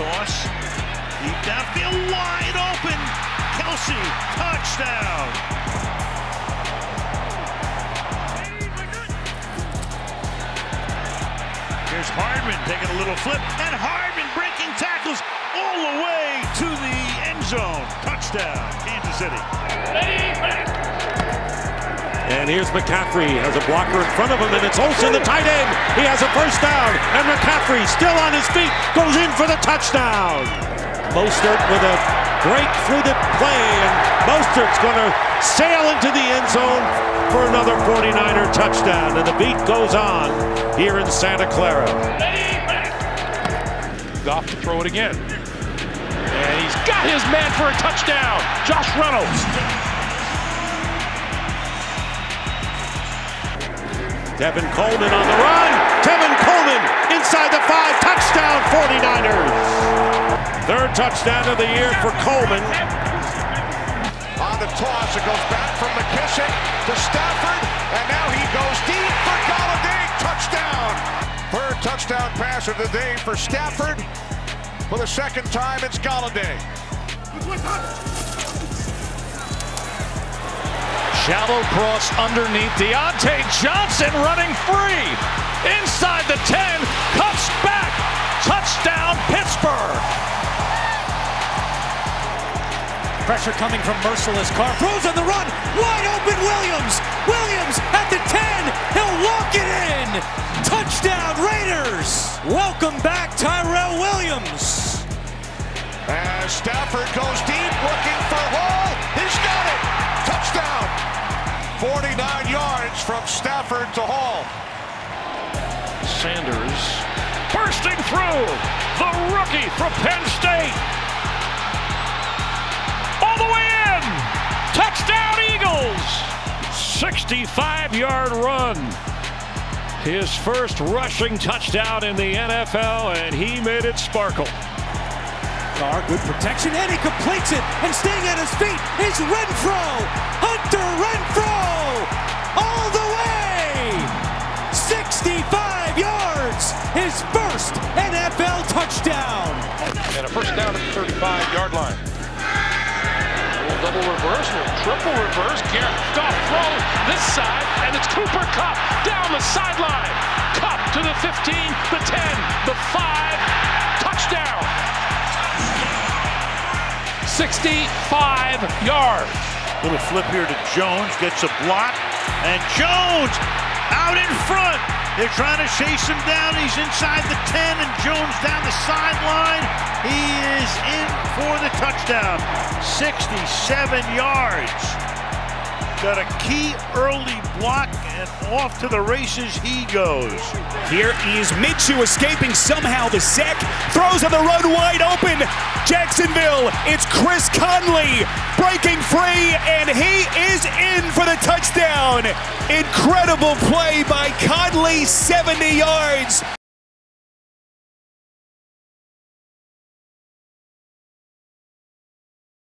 Toss. Deep downfield, wide open. Kelsey, touchdown. Here's Hardman taking a little flip, and Hardman breaking tackles all the way to the end zone. Touchdown, Kansas City. And here's McCaffrey, has a blocker in front of him, and it's Olsen, the tight end. He has a first down, and McCaffrey, still on his feet, goes in for the touchdown. Mostert with a break through the play, and Mostert's going to sail into the end zone for another 49er touchdown, and the beat goes on here in Santa Clara. Goff to throw it again, and he's got his man for a touchdown, Josh Reynolds. Devin Coleman on the run. Devin Coleman inside the 5. Touchdown 49ers. Third touchdown of the year for Coleman. On the toss, it goes back from McKissick to Stafford, and now he goes deep for Golladay. Touchdown. Third touchdown pass of the day for Stafford. For the second time, it's Golladay. Shallow cross underneath. Deontay Johnson running free. Inside the 10. Cups back. Touchdown, Pittsburgh. Pressure coming from Merciless Carr. Throws on the run. Wide open Williams. Williams at the 10. He'll walk it in. Touchdown, Raiders. Welcome back, Tyrell Williams. As Stafford goes deep, looking for Hall. He's got it. Touchdown. 49 yards from Stafford to Hall. Sanders bursting through, the rookie from Penn State. All the way in, touchdown Eagles. 65-yard run. His first rushing touchdown in the NFL, and he made it sparkle. Good protection, and he completes it, and staying at his feet is Renfro. Hunter Renfro all the way. 65 yards, his first NFL touchdown. And a first down at the 35-yard line. A little double reverse, a little triple reverse. Garrett, Goff throw this side, and it's Cooper Kupp down the sideline. Kupp to the 15, the 10, the 5, touchdown. 65 yards. Little flip here to Jones, gets a block, and Jones out in front. They're trying to chase him down. He's inside the 10, and Jones down the sideline. He is in for the touchdown. 67 yards. Got a key early block, and off to the races he goes. Here is Mitchu escaping somehow the sack. Throws on the road wide open. Jacksonville, it's Chris Conley breaking free, and he is in for the touchdown. Incredible play by Conley, 70 yards.